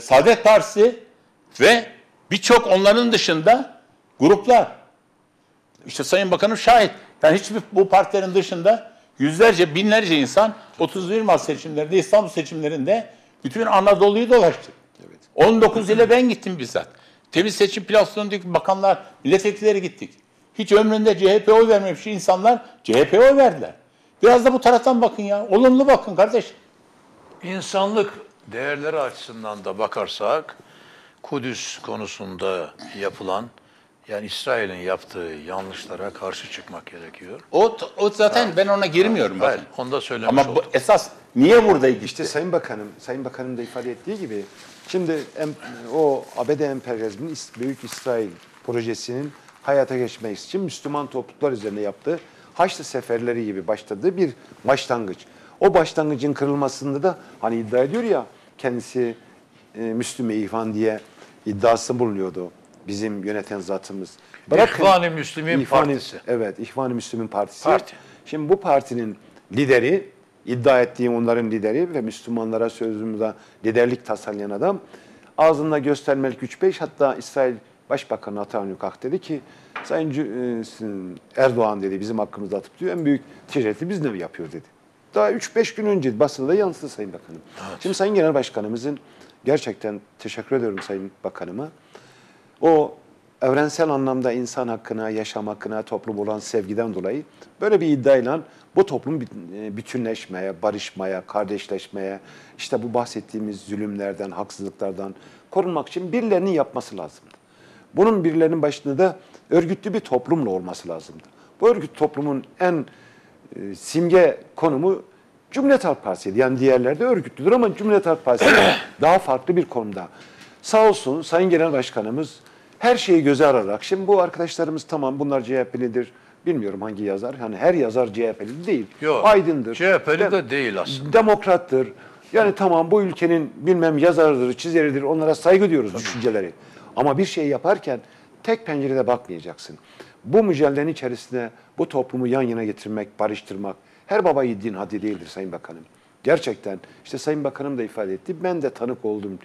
Saadet Partisi ve birçok onların dışında gruplar. İşte Sayın Bakanım şahit. Yani hiçbir bu partilerin dışında yüzlerce, binlerce insan 31 Mart seçimlerinde, İstanbul seçimlerinde bütün Anadolu'yu dolaştı. Evet. 19 ile ben gittim bizzat. Temiz Seçim Platformu'ndaki bakanlar, milletvekilleri gittik. Hiç ömründe CHP'ye oy vermemiş insanlar CHP'ye oy verdiler. Biraz da bu taraftan bakın ya. Olumlu bakın kardeş. İnsanlık değerleri açısından da bakarsak Kudüs konusunda yapılan, yani İsrail'in yaptığı yanlışlara karşı çıkmak gerekiyor. O zaten ha, ben ona girmiyorum. Hayır, onu da söylemiş oldum. Ama bu esas niye buradaydı? İşte Sayın Bakanım da ifade ettiği gibi şimdi o ABD emperyalizminin Büyük İsrail projesinin hayata geçmesi için Müslüman topluluklar üzerinde yaptığı Haçlı seferleri gibi başladığı bir başlangıç. O başlangıcın kırılmasında da hani iddia ediyor ya kendisi Müslüme İhvan diye iddiası bulunuyordu bizim yöneten zatımız. İhvan-ı Müslümin Partisi. Evet, İhvan-ı Müslümin Partisi. Parti. Şimdi bu partinin lideri, iddia ettiğim onların lideri ve Müslümanlara sözümüzde liderlik tasarlayan adam ağzında göstermelik 3-5, hatta İsrail Başbakanı Netanyahu kalk dedi ki Sayın Erdoğan dedi bizim hakkımızda atıp diyor en büyük ticareti biz ne yapıyor dedi. Daha 3-5 gün önce basında da yansıdı Sayın Bakanım. Evet. Şimdi Sayın Genel Başkanımızın gerçekten teşekkür ediyorum Sayın Bakanıma. O evrensel anlamda insan hakkına, yaşam hakkına, toplum olan sevgiden dolayı böyle bir iddiayla bu toplum bütünleşmeye, barışmaya, kardeşleşmeye, işte bu bahsettiğimiz zulümlerden, haksızlıklardan korunmak için birilerinin yapması lazımdı. Bunun birilerinin başında da örgütlü bir toplumla olması lazımdı. Bu örgüt toplumun en simge konumu Cumhuriyet Halk Partisi'ydi. Yani diğerleri de örgütlüdür ama Cumhuriyet Halk Partisi daha farklı bir konumda. Sağ olsun Sayın Genel Başkanımız her şeyi göze alarak, şimdi bu arkadaşlarımız tamam bunlar CHP'lidir, bilmiyorum hangi yazar, yani her yazar CHP'li değil, yok, aydındır. CHP'li de değil aslında. Demokrattır, yani tamam bu ülkenin bilmem yazarıdır, çizeridir, onlara saygı diyoruz düşünceleri. Ama bir şey yaparken tek pencerede bakmayacaksın. Bu mücadelenin içerisinde bu toplumu yan yana getirmek, barıştırmak her baba yiğidin haddi değildir Sayın Bakanım. Gerçekten işte Sayın Bakanım da ifade etti. Ben de tanık oldum.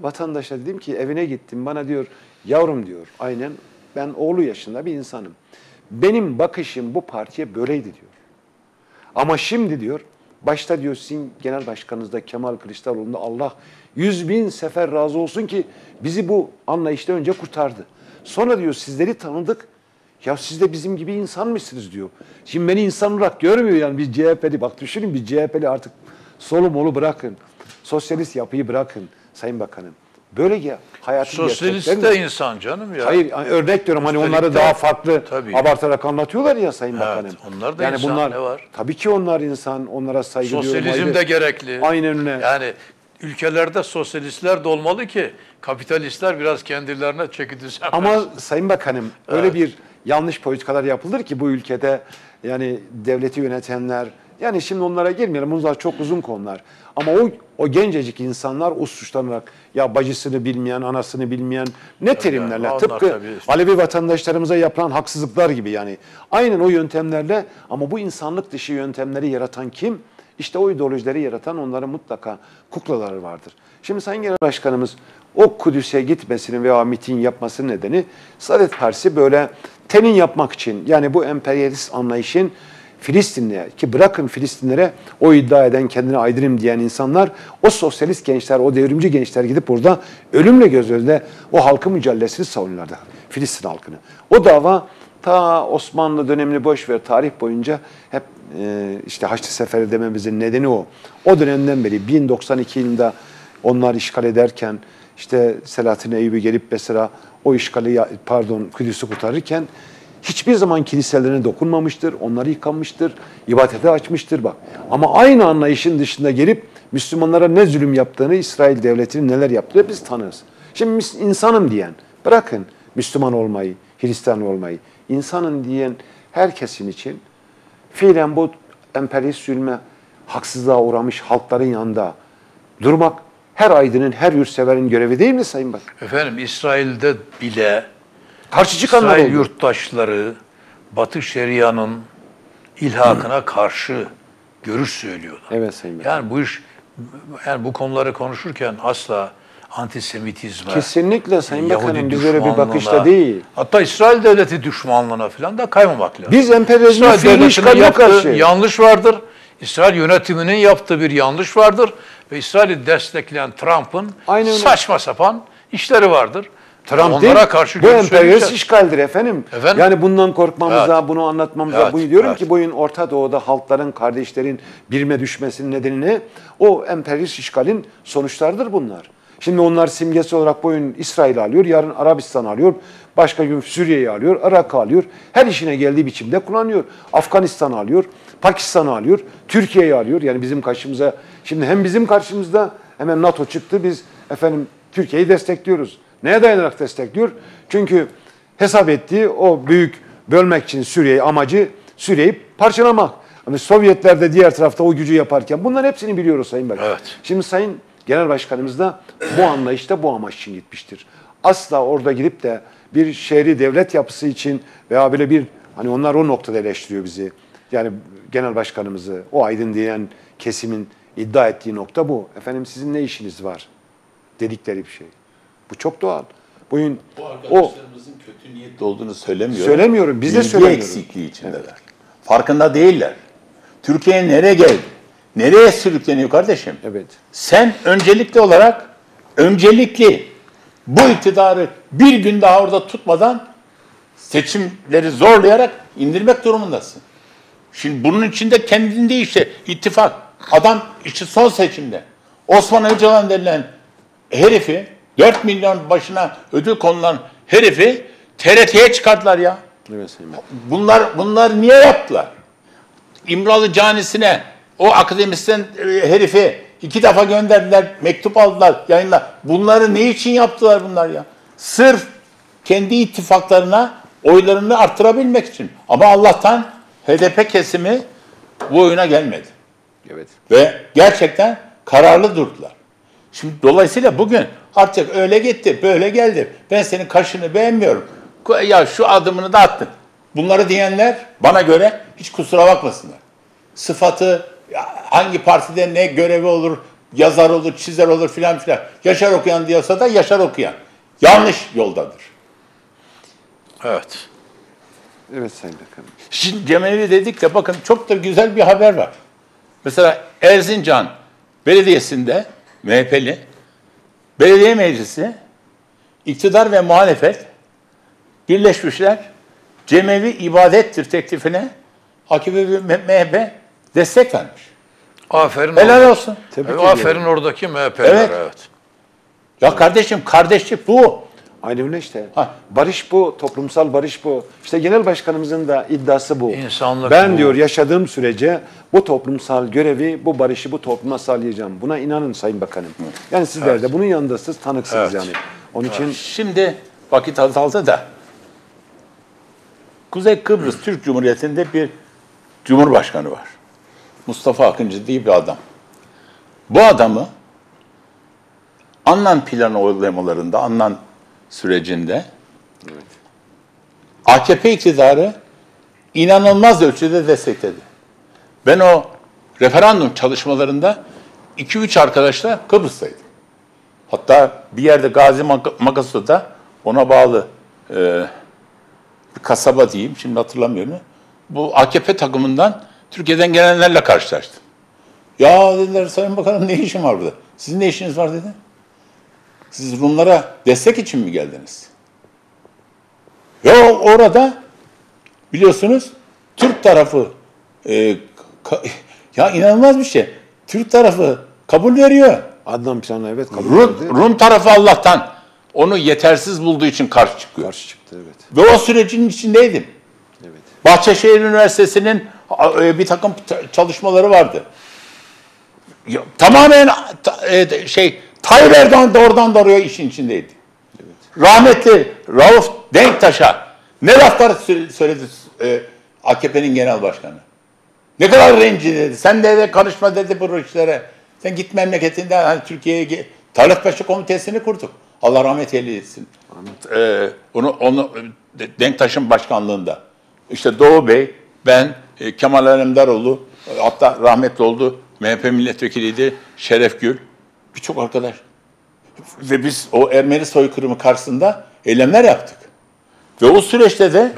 Vatandaşa dedim ki evine gittim. Bana diyor yavrum diyor. Aynen ben oğlu yaşında bir insanım. Benim bakışım bu partiye böyleydi diyor. Ama şimdi diyor başta diyor sizin genel başkanınızda Kemal Kılıçdaroğlu'nda Allah 100.000 sefer razı olsun ki bizi bu anlayışta önce kurtardı. Sonra diyor sizleri tanıdık. Ya siz de bizim gibi insan mısınız diyor. Şimdi beni insan olarak görmüyor yani biz CHP'li. Bak düşünün biz CHP'li artık solu molu bırakın. Sosyalist yapıyı bırakın Sayın Bakanım. Böyle ya hayatın sosyalist de insan canım ya. Hayır örnek diyorum hani onları daha farklı tabii abartarak anlatıyorlar ya Sayın Bakanım. Onlar da yani insan bunlar, ne var? Tabii ki onlar insan onlara saygı sosyalizm diyorum. Sosyalizm de gerekli. Aynen öyle. Yani ülkelerde sosyalistler de olmalı ki kapitalistler biraz kendilerine çekilirse. Ama Sayın Bakanım öyle evet, bir yanlış politikalar yapılır ki bu ülkede yani devleti yönetenler yani şimdi onlara girmeyelim. Bunlar çok uzun konular. Ama o gencecik insanlar o suçlanarak ya bacısını bilmeyen, anasını bilmeyen ne terimlerle yani, tıpkı Alevi vatandaşlarımıza yapılan haksızlıklar gibi yani. Aynen o yöntemlerle ama bu insanlık dışı yöntemleri yaratan kim? İşte o ideolojileri yaratan onların mutlaka kuklaları vardır. Şimdi Sayın Genel Başkanımız o Kudüs'e gitmesinin veya miting yapmasının nedeni Saadet Partisi böyle tenin yapmak için yani bu emperyalist anlayışın Filistinli'ye ki bırakın Filistinlere o iddia eden kendine aydınım diyen insanlar o sosyalist gençler o devrimci gençler gidip burada ölümle göz önünde o halkın mücadelesini savunuyorlardı Filistin halkını. O dava ta Osmanlı dönemini boş ver tarih boyunca hep işte Haçlı Seferi dememizin nedeni o. O dönemden beri 1092 yılında onlar işgal ederken işte Selahattin Eyyubi gelip mesela o işgali pardon Kudüs'ü kurtarırken hiçbir zaman kiliselerine dokunmamıştır, onları yıkanmıştır, ibadete açmıştır bak. Ama aynı anlayışın dışında gelip Müslümanlara ne zulüm yaptığını, İsrail devletinin neler yaptığını biz tanırız. Şimdi insanım diyen, bırakın Müslüman olmayı, Hristiyan olmayı, insanım diyen herkesin için fiilen bu emperyalist zulme, haksızlığa uğramış halkların yanında durmak her aydının, her yurtseverin görevi değil mi Sayın Bakan? Efendim İsrail'de bile karşı çıkanlar İsrail yurttaşları Batı Şeria'nın ilhakına karşı görüş söylüyorlar. Evet Sayın Bakan. Yani bu iş yani bu konuları konuşurken asla antisemitizme, kesinlikle Sayın Bakanım biz öyle bir bakışta değil. Hatta İsrail devleti düşmanlığına falan da kaymamak lazım. Biz emperyalizme karşı karşı yanlış vardır. İsrail yönetiminin yaptığı bir yanlış vardır ve İsrail'i destekleyen Trump'ın saçma sapan işleri vardır. Trump değil, karşı bu emperyalist işgaldir efendim. Yani bundan korkmamıza, evet, bunu anlatmamıza, evet, bunu diyorum ki bugün Orta Doğu'da halkların, kardeşlerin birbirine düşmesinin nedeni o emperyalist işgalin sonuçlarıdır bunlar. Şimdi onlar simgesi olarak bugün İsrail'i alıyor, yarın Arabistan'ı alıyor, başka gün Suriye'yi alıyor, Irak'ı alıyor. Her işine geldiği biçimde kullanıyor. Afganistan'ı alıyor, Pakistan'ı alıyor, Türkiye'yi alıyor. Yani bizim karşımıza, şimdi hem bizim karşımızda hemen NATO çıktı, biz efendim Türkiye'yi destekliyoruz. Neye dayanarak destekliyor? Çünkü hesap ettiği o büyük bölmek için Suriye'yi amacı Suriye'yi parçalamak. Hani Sovyetler de diğer tarafta o gücü yaparken bunların hepsini biliyoruz Sayın Bakan. Evet. Şimdi Sayın Genel Başkanımız da bu anlayışta bu amaç için gitmiştir. Asla orada gidip de bir şehri devlet yapısı için veya böyle bir hani onlar o noktada eleştiriyor bizi. Yani Genel Başkanımızı o aydın diyen kesimin iddia ettiği nokta bu. Efendim sizin ne işiniz var dedikleri bir şey. Bu çok doğal. Bugün bu arkadaşlarımızın kötü niyetli olduğunu söylemiyorum. Söylemiyorum. Biz de söylemiyoruz. Bilgi eksikliği içindeler. Evet. Farkında değiller. Türkiye nereye geldi? Nereye sürükleniyor kardeşim? Evet. Sen öncelikli bu iktidarı bir gün daha orada tutmadan seçimleri zorlayarak indirmek durumundasın. Şimdi bunun içinde kendinde işte ittifak. Adam işte son seçimde Osman Öcalan denilen herifi 4 milyon başına ödül konulan herifi TRT'ye çıkardılar ya. Evet, bunlar niye yaptılar? İmralı Canisi'ne o akademisyen herifi 2 defa gönderdiler, mektup aldılar, yayınlar. Bunları ne için yaptılar bunlar ya? Sırf kendi ittifaklarına oylarını arttırabilmek için. Ama Allah'tan HDP kesimi bu oyuna gelmedi. Evet. Ve gerçekten kararlı durdular. Şimdi dolayısıyla bugün artık öyle gitti, böyle geldi. Ben senin kaşını beğenmiyorum. Ya şu adımını da attın. Bunları diyenler bana göre hiç kusura bakmasınlar. Sıfatı, hangi partide ne görevi olur, yazar olur, çizer olur filan filan. Yaşar Okuyan diyorsa da Yaşar Okuyan. Yanlış yoldadır. Evet. Evet Sayın Bakanım. Şimdi Cemevi dedik de bakın çok da güzel bir haber var. Mesela Erzincan Belediyesi'nde MHP'li belediye meclisi, iktidar ve muhalefet birleşmişler. Cemevi ibadettir teklifine AKP ve MHP destek vermiş. Aferin. Helal orada. Olsun. Aferin oradaki MHP'ler. Evet. Evet. Ya kardeşim, kardeşlik bu. Aynen öyle işte. Ha. Barış bu, toplumsal barış bu. İşte genel başkanımızın da iddiası bu. İnsanlık ben bu. Diyor yaşadığım sürece bu toplumsal görevi, bu barışı, bu topluma sağlayacağım. Buna inanın Sayın Bakanım. Yani sizler evet. de bunun yanındasınız, tanıksınız evet. yani. Onun evet. için... Şimdi vakit azaldı da Kuzey Kıbrıs Türk Cumhuriyeti'nde bir cumhurbaşkanı var. Mustafa Akıncı diye bir adam. Bu adamı Annan planı uygulamalarında, Annan sürecinde evet. AKP iktidarı inanılmaz ölçüde destekledi. Ben o referandum çalışmalarında 2-3 arkadaşla Kıbrıs'taydım. Hatta bir yerde Gazi Makası'da ona bağlı bir kasaba diyeyim, şimdi hatırlamıyorum. Bu AKP takımından Türkiye'den gelenlerle karşılaştım. Ya dediler Sayın Bakanım ne işin var burada? Sizin ne işiniz var dedi. Siz Rumlara destek için mi geldiniz? Ve orada biliyorsunuz Türk tarafı ya inanılmaz bir şey. Türk tarafı kabul veriyor. Adnan planı evet kabul verdi. Rum tarafı Allah'tan onu yetersiz bulduğu için karşı çıkıyor. Karşı çıktı evet. Ve o sürecin içindeydim. Evet. Bahçeşehir Üniversitesi'nin bir takım çalışmaları vardı. Ya, tamamen Tayyip Erdoğan doğrudan doğruya işin içindeydi. Evet. Rahmetli Rauf Denktaş'a ne laflar söyledi AKP'nin genel başkanı. Ne kadar rencide dedi. Sen de karışma dedi bu işlere. Sen git memleketinden hani Türkiye'ye Tarlakbaşı Komitesi'ni kurduk. Allah rahmet eylesin. Onu Denktaş'ın başkanlığında. İşte Doğu Bey, ben, Kemal Alemdaroğlu, hatta rahmetli oldu MHP milletvekiliydi Şeref Gül. Birçok arkadaş. Ve biz o Ermeni soykırımı karşısında eylemler yaptık. Ve o süreçte de...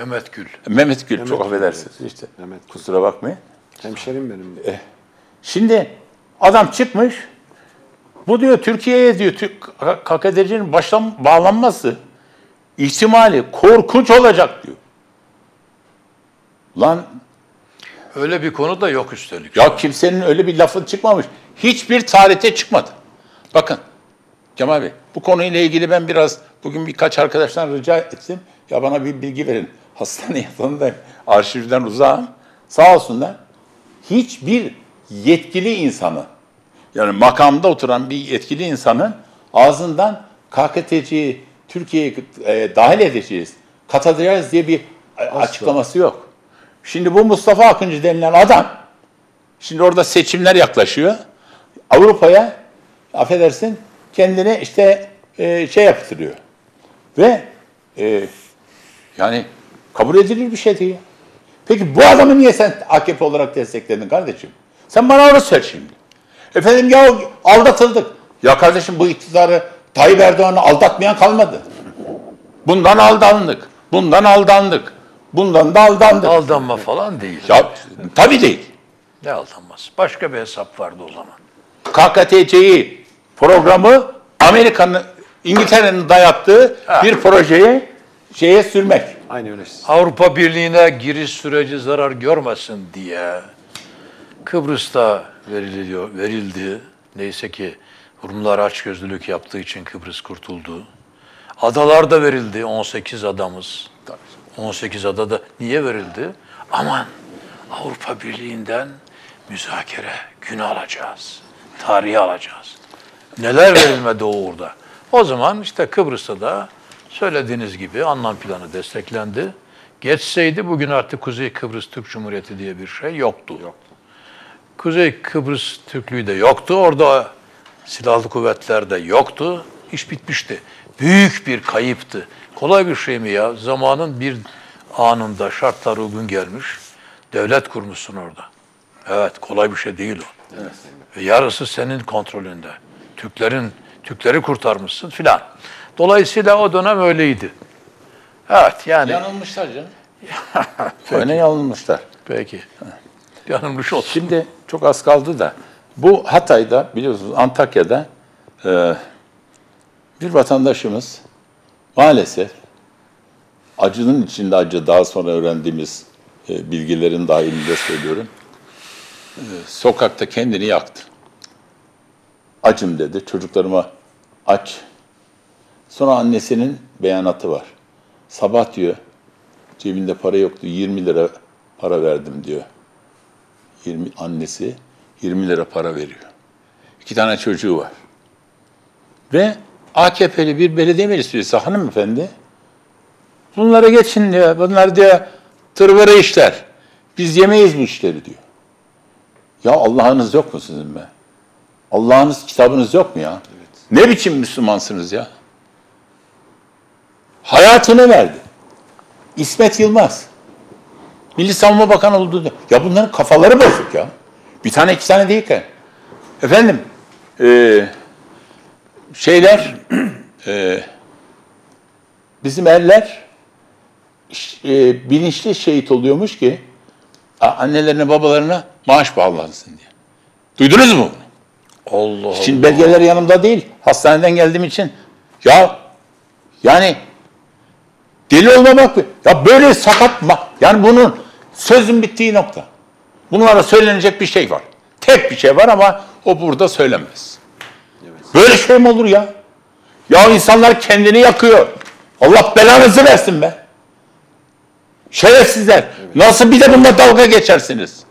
Mehmet Gül çok affedersiniz işte. Kusura bakmayın. Hemşerim benim. Şimdi adam çıkmış. Bu diyor Türkiye'ye diyor KKTC'nin bağlanması ihtimali korkunç olacak diyor. Lan... Öyle bir konu da yok üstelik. Ya kimsenin öyle bir lafı çıkmamış. Hiçbir tarihte çıkmadı. Bakın Cemal Bey, bu konuyla ilgili ben biraz bugün birkaç arkadaştan rica ettim. Ya bana bir bilgi verin. Hastane yatağındayım. Arşivden uzağım. Sağ olsunlar. Hiçbir yetkili insanı, yani makamda oturan bir yetkili insanın ağzından KKTC'yi Türkiye'ye dahil edeceğiz, katacağız diye bir açıklaması yok. Şimdi bu Mustafa Akıncı denilen adam, şimdi orada seçimler yaklaşıyor. Avrupa'ya affedersin, kendine işte şey yaptırıyor. Ve yani kabul edilir bir şey değil. Peki bu adamı niye sen AKP olarak destekledin kardeşim? Sen bana onu söyle şimdi. Efendim ya aldatıldık. Ya kardeşim bu iktidarı Tayyip Erdoğan'ı aldatmayan kalmadı. Bundan aldandık. Bundan aldandık. Bundan da aldandık. Aldanma falan değil. Ya, tabii değil. Ne aldanması? Başka bir hesap vardı o zaman. KKTC'yi programı Amerika'nın, İngiltere'nin dayattığı bir projeyi şeye sürmek. Aynı öyle. Avrupa Birliği'ne giriş süreci zarar görmesin diye Kıbrıs'ta verildi. Neyse ki Rumlar açgözlülük yaptığı için Kıbrıs kurtuldu. Adalarda verildi 18 adamız. 18 adada niye verildi? Aman Avrupa Birliği'nden müzakere günü alacağız. Tarihi alacağız. Neler verilmedi orada. O zaman işte Kıbrıs'ta da söylediğiniz gibi Annan planı desteklendi. Geçseydi bugün artık Kuzey Kıbrıs Türk Cumhuriyeti diye bir şey yoktu. Kuzey Kıbrıs Türklüğü de yoktu. Orada Silahlı kuvvetler de yoktu. İş bitmişti. Büyük bir kayıptı. Kolay bir şey mi ya? Zamanın bir anında şartlar uygun gelmiş. Devlet kurmuşsun orada. Evet, kolay bir şey değil o. Evet. Ve yarısı senin kontrolünde. Türkleri kurtarmışsın filan. Dolayısıyla o dönem öyleydi. Evet, yani. Yanılmışlar canım. Öyle yanılmışlar. Peki. Yanılmış olsun. Şimdi çok az kaldı da. Bu Hatay'da, biliyorsunuz Antakya'da bir vatandaşımız maalesef acının içinde acı, daha sonra öğrendiğimiz bilgilerin dahilinde söylüyorum. Sokakta kendini yaktı. Acım dedi, çocuklarıma aç. Sonra annesinin beyanatı var. Sabah diyor, cebinde para yoktu, 20 lira para verdim diyor. Annesi 20 lira para veriyor. 2 tane çocuğu var. Ve AKP'li bir belediye meclis üyesi hanımefendi, bunlara geçin diyor, bunlar diyor tırvara işler, biz yemeyiz bu işleri diyor. Ya Allah'ınız yok mu sizin be? Allah'ınız, kitabınız yok mu ya? Evet. Ne biçim Müslümansınız ya? Hayatını verdi. İsmet Yılmaz. Milli Savunma Bakanı oldu diyor. Ya bunların kafaları bozuk ya. Bir tane iki tane değil ki. Efendim, bizim erler bilinçli şehit oluyormuş ki annelerine babalarına maaş bağlansın diye. Duydunuz mu? Allah şimdi Allah. Belgeler yanımda değil. Hastaneden geldiğim için. Ya yani deli olma bak. Ya böyle sakatma. Yani bunun sözün bittiği nokta. Bunlara söylenecek bir şey var. Tek bir şey var ama o burada söylenmez. Evet. Böyle şey mi olur ya? Ya insanlar kendini yakıyor. Allah belanızı versin be. Şerefsizler. Evet. Nasıl bir de bununla dalga geçersiniz?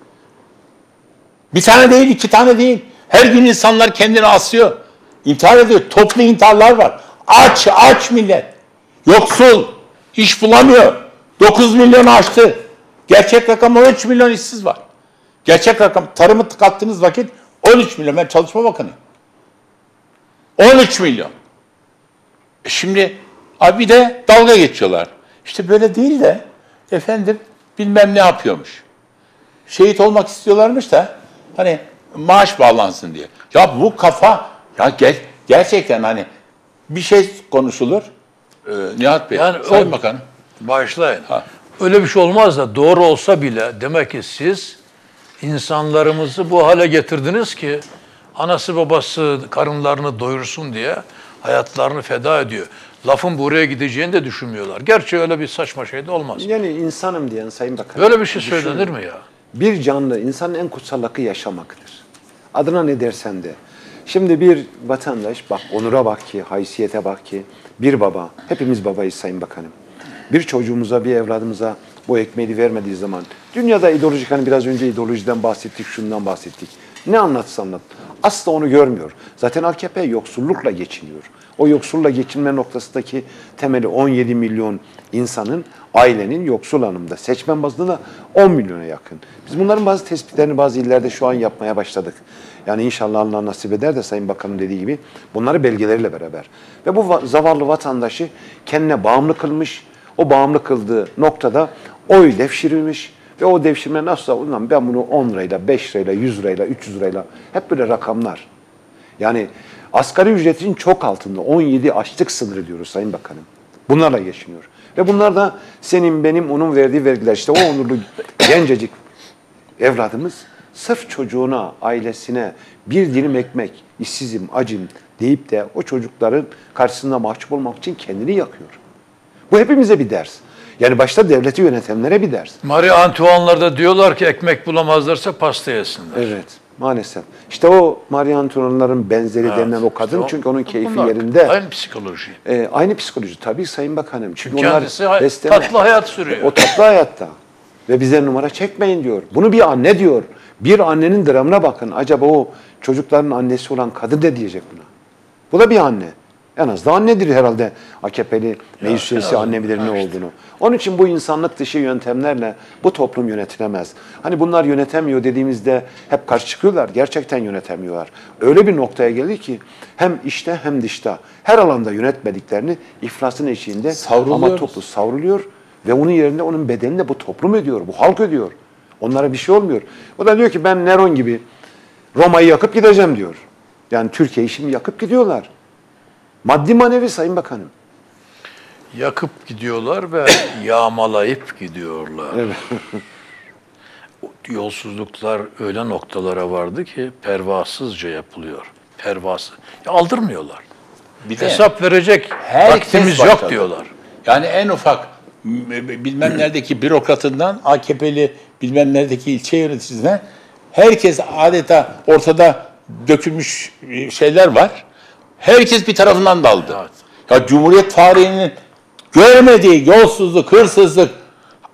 Bir tane değil, 2 tane değil. Her gün insanlar kendini asıyor. İntihar ediyor. Toplu intiharlar var. Aç, aç millet. Yoksul. İş bulamıyor. 9 milyon aştı. Gerçek rakam 13 milyon işsiz var. Gerçek rakam, tarımı tıkattığınız vakit 13 milyon. Ben Çalışma Bakanıyım. 13 milyon. Şimdi abi de dalga geçiyorlar. İşte böyle değil de efendim bilmem ne yapıyormuş. Şehit olmak istiyorlarmış da hani maaş bağlansın diye. Ya bu kafa ya gerçekten hani bir şey konuşulur. Nihat Bey, yani Sayın Bakanım. Başlayın. Ha. Öyle bir şey olmaz da doğru olsa bile demek ki siz insanlarımızı bu hale getirdiniz ki anası babası karınlarını doyursun diye hayatlarını feda ediyor. Lafın buraya gideceğini de düşünmüyorlar. Gerçi öyle bir saçma şey de olmaz. Yani insanım diyen Sayın Bakanım. Böyle bir şey söylenir mi ya? Bir canlı, insanın en kutsal hakkı yaşamaktır. Adına ne dersen de. Şimdi bir vatandaş, bak onura bak ki, haysiyete bak ki, bir baba, hepimiz babayız Sayın Bakanım. Bir çocuğumuza, bir evladımıza bu ekmeği vermediği zaman, dünyada ideolojik, hani biraz önce ideolojiden bahsettik, şundan bahsettik. Ne anlatsa anlat. Asla onu görmüyor. Zaten AKP yoksullukla geçiniyor. O yoksulla geçinme noktasındaki temeli 17 milyon insanın, ailenin yoksul anlamda, seçmen bazında da 10 milyona yakın. Biz bunların bazı tespitlerini bazı illerde şu an yapmaya başladık. Yani inşallah Allah nasip eder de Sayın Bakanım dediği gibi bunları belgeleriyle beraber. Ve bu zavallı vatandaşı kendine bağımlı kılmış, o bağımlı kıldığı noktada oy devşirilmiş. Ve o devşirme nasıl olur? Ben bunu 10 lirayla, 5 lirayla, 100 lirayla, 300 lirayla hep böyle rakamlar. Yani asgari ücretin çok altında 17 açlık sınırı diyoruz Sayın Bakanım. Bunlarla geçiniyor. Ve bunlar da senin, benim, onun verdiği vergiler. İşte o onurlu gencecik evladımız sırf çocuğuna, ailesine bir dilim ekmek, işsizim, acım deyip de o çocukların karşısında mahcup olmak için kendini yakıyor. Bu hepimize bir ders. Yani başta devleti yönetenlere bir ders. Marie Antoine'larda diyorlar ki ekmek bulamazlarsa pasta yesinler. Evet, maalesef. İşte o Marie Antoine'ların benzeri evet, denilen o kadın. İşte o, çünkü onun keyfi yerinde. Aynı psikoloji. Aynı psikoloji tabii Sayın Bakanım. Çünkü kendisi tatlı hayat sürüyor. O tatlı hayatta. Ve bize numara çekmeyin diyor. Bunu bir anne diyor. Bir annenin dramına bakın. Acaba o çocukların annesi olan kadın ne diyecek buna? Bu da bir anne. En az daha annedir herhalde AKP'li meclis üyesi anne bilir ne olduğunu. Onun için bu insanlık dışı yöntemlerle bu toplum yönetilemez. Hani bunlar yönetemiyor dediğimizde hep karşı çıkıyorlar. Gerçekten yönetemiyorlar. Öyle bir noktaya geldi ki hem işte hem dışta her alanda yönetmediklerini iflasın eşiğinde ama toplu savruluyor ve onun yerine onun bedelini de bu toplum ödüyor. Bu halk ödüyor. Onlara bir şey olmuyor. O da diyor ki ben Neron gibi Roma'yı yakıp gideceğim diyor. Yani Türkiye'yi şimdi yakıp gidiyorlar. Maddi manevi Sayın Bakanım. Yakıp gidiyorlar ve yağmalayıp gidiyorlar. Evet. Yolsuzluklar öyle noktalara vardı ki pervasızca yapılıyor. Pervasız. Ya aldırmıyorlar. Bir hesap verecek vaktimiz yok diyorlar. Yani en ufak bilmem neredeki bürokratından AKP'li bilmem neredeki ilçe yöneticisine herkes adeta ortada dökülmüş şeyler var. Herkes bir tarafından daldı. Evet. Ya Cumhuriyet tarihinin görmediği yolsuzluk, hırsızlık,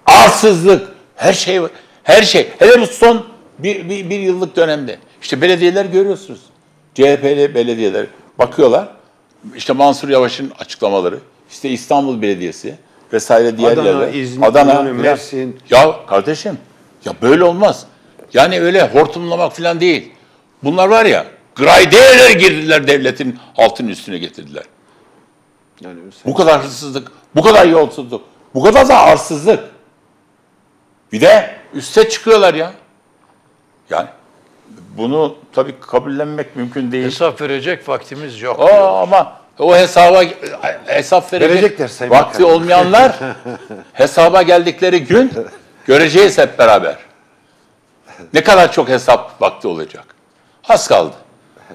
arsızlık, her şey var. Her şey. Hele bu son bir yıllık dönemde. İşte belediyeler görüyorsunuz. CHP'li belediyeler bakıyorlar. İşte Mansur Yavaş'ın açıklamaları. İşte İstanbul Belediyesi vesaire diğerleri. Adana, İzmir, Mersin. Ya kardeşim ya böyle olmaz. Yani öyle hortumlamak falan değil. Bunlar var ya. Graydeler girdiler devletin altının üstüne getirdiler. Yani bu kadar hırsızlık, bu kadar yolsuzluk, bu kadar da arsızlık. Bir de üste çıkıyorlar ya. Yani bunu tabii kabullenmek mümkün değil. Hesap verecek vaktimiz yok. Ama o hesaba hesap verecek vakti olmayanlar hesaba geldikleri gün göreceğiz hep beraber. Ne kadar çok hesap vakti olacak. Az kaldı.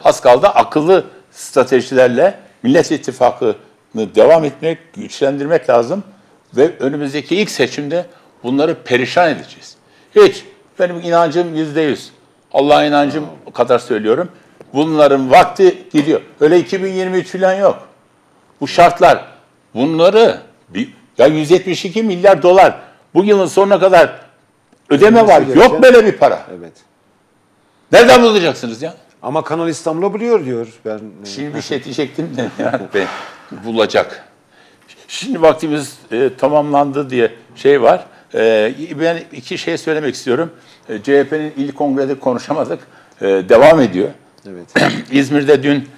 Az kaldı akıllı stratejilerle Millet İttifakı'nı devam etmek, güçlendirmek lazım. Ve önümüzdeki ilk seçimde bunları perişan edeceğiz. Hiç, benim inancım %100. Allah'a inancım kadar söylüyorum. Bunların vakti gidiyor. Öyle 2023 falan yok. Bu şartlar, bunları, ya 172 milyar dolar bu yılın sonuna kadar ödeme var. Yok böyle bir para. Evet. Nereden bulacaksınız ya? Ama Kanal İstanbul'a buluyor diyor. Ben şimdi bir şey diyecektim de yani bulacak. Şimdi vaktimiz tamamlandı diye şey var. Ben iki şey söylemek istiyorum. CHP'nin il kongrede konuşamadık. Devam ediyor. Evet. İzmir'de dün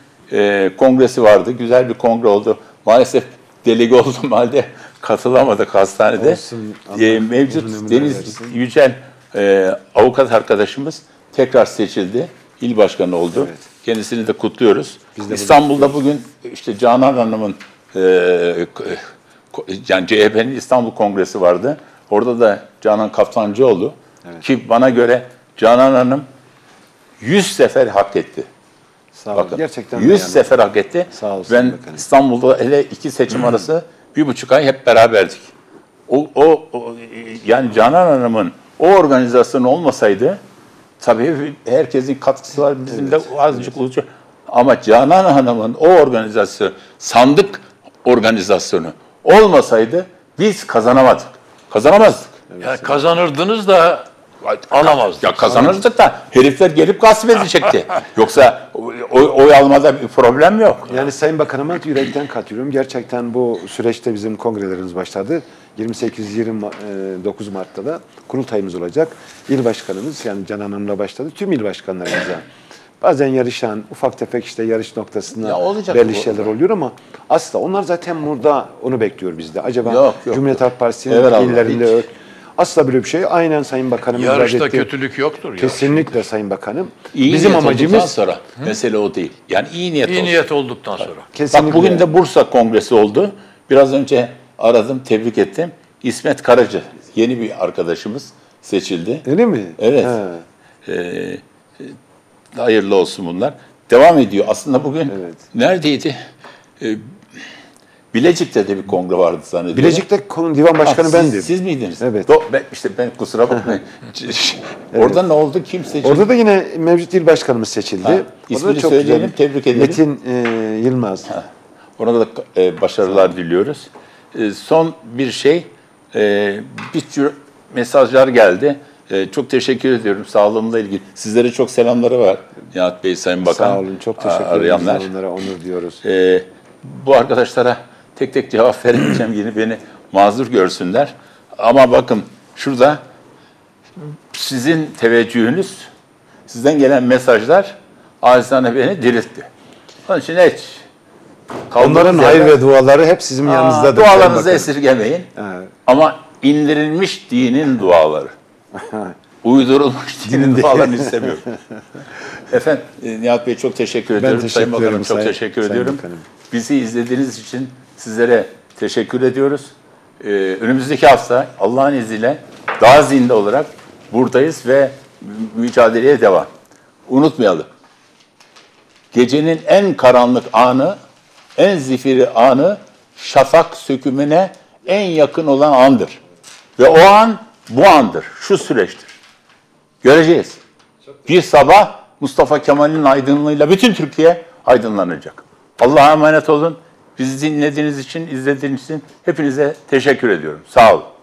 kongresi vardı. Güzel bir kongre oldu. Maalesef delege olduğum halde katılamadık hastanede. Olsun, mevcut Deniz versin. Yücel avukat arkadaşımız tekrar seçildi. İl başkanı oldu. Evet. Kendisini de kutluyoruz. Biz de İstanbul'da bugün işte Canan Hanım'ın yani CHP'nin İstanbul Kongresi vardı. Orada da Canan Kaftancıoğlu ki bana göre Canan Hanım 100 sefer hak etti. Sağ bakın, gerçekten 100 sefer hak etti. Sağ olsun, ben bakalım. İstanbul'da hele iki seçim arası 1,5 ay hep beraberdik. Yani Canan Hanım'ın o organizasyonu olmasaydı tabii herkesin katkısı var, bizim de azıcık olacak. Ama Canan Hanım'ın o organizasyonu, sandık organizasyonu olmasaydı biz kazanamadık. Kazanamazdık. Evet. Yani kazanırdınız da alamazdık. Ya kazanırdık da herifler gelip gasp edecekti. Yoksa oy almada bir problem yok. Yani Sayın Bakanıma yürekten katılıyorum. Gerçekten bu süreçte bizim kongrelerimiz başladı. 28-29 Mart'ta da kurultayımız olacak. İl başkanımız yani Canan Hanım'la başladı. Tüm il başkanlarımıza bazen yarışan, ufak tefek işte yarış noktasında belli şeyler oluyor ama asla onlar zaten burada onu bekliyor bizde. Acaba Cumhuriyet Halk Partisi'nin illerinde asla böyle bir şey. Aynen Sayın Bakanım. Yarışta kötülük yoktur. Kesinlikle Sayın Bakanım. İyi bizim amacımız sonra mesele o değil. Yani iyi niyet olduktan sonra. Kesinlikle. Bak bugün de Bursa Kongresi oldu. Biraz önce aradım, tebrik ettim. İsmet Karaca, yeni bir arkadaşımız seçildi. Öyle mi? Evet. Hayırlı olsun bunlar. Devam ediyor. Aslında bugün neredeydi? Bilecik'te de bir kongre vardı zannediyorum. Bilecik'te divan başkanı bendim. Siz miydiniz? Evet. Ben kusura bakmayın. Orada ne oldu? Kim seçildi? Orada da yine mevcut il başkanımız seçildi. İsmini söyleyelim, tebrik edelim. Metin Yılmaz. Orada da başarılar diliyoruz. Son bir şey, bir tür mesajlar geldi. Çok teşekkür ediyorum sağlığımla ilgili. Sizlere çok selamları var Nihat Bey, Sayın Bakan. Sağ olun, çok teşekkür ederim. Arayanlar. Onlara onur diyoruz. bu arkadaşlara tek tek cevap vermeyeceğim, yine beni mazur görsünler. Ama bakın şurada sizin teveccühünüz, sizden gelen mesajlar acizane beni diriltti. Onun için hiç onların hayır ve duaları hep sizin yanınızdadır. Dualarınızı esirgemeyin. Evet. Ama indirilmiş dinin duaları. Uydurulmuş dinin dualarını istemiyorum. Efendim Nihat Bey çok teşekkür ediyorum. Sayın Bakanım çok teşekkür ediyorum. Bizi izlediğiniz için sizlere teşekkür ediyoruz. Önümüzdeki hafta Allah'ın izniyle daha zinde olarak buradayız ve mücadeleye devam. Unutmayalım. Gecenin en karanlık anı, en zifiri anı, şafak sökümüne en yakın olan andır. Ve o an bu andır, şu süreçtir. Göreceğiz. Bir sabah Mustafa Kemal'in aydınlığıyla bütün Türkiye aydınlanacak. Allah'a emanet olun. Bizi dinlediğiniz için, izlediğiniz için hepinize teşekkür ediyorum. Sağ olun.